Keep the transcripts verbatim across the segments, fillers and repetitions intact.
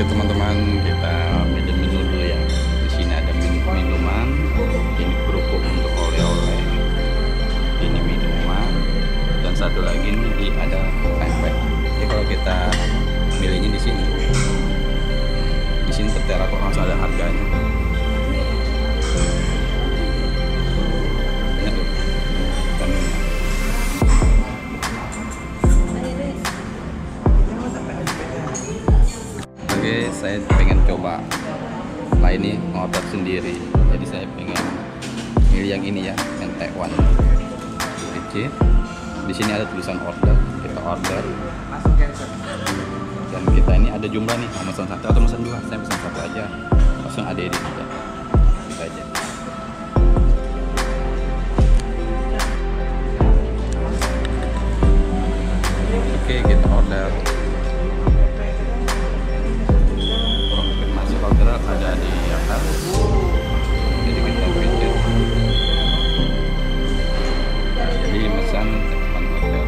Oke teman-teman, kita minum minum dulu ya. Di sini ada minuman, ini kerupuk untuk oleh-oleh, ini minuman, dan satu lagi ini ada pempek. Jadi kalau kita milihnya di sini, di sini tertera kok langsung ada harganya. Saya pengen coba lah ini ngotot sendiri, jadi saya pengen milih yang ini ya, yang Taiwan kecil. Di sini ada tulisan order, kita order dan kita ini ada jumlah nih, mau pesan satu atau pesan dua. Saya pesan satu aja, langsung ada ini aja, kita aja. Oke, kita order. Ada di atas, jadi pindah-pindah. Jadi pesan teman order.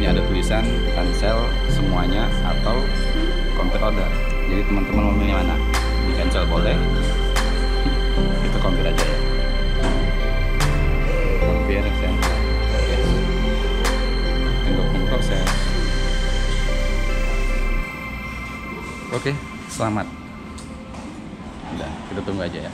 Ini ada tulisan cancel semuanya atau compare order. Jadi teman-teman mau milih mana? Di cancel boleh. Itu compare aja ya. Compare cancel. Tunggu proses. Oke, selamat. Udah, kita tunggu aja ya.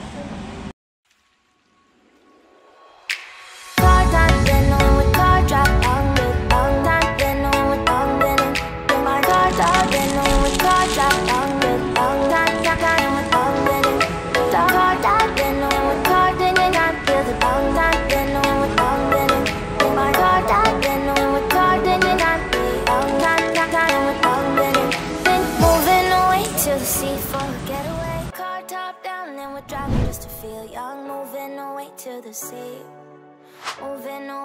Driving just to feel young, moving away to the sea, moving away.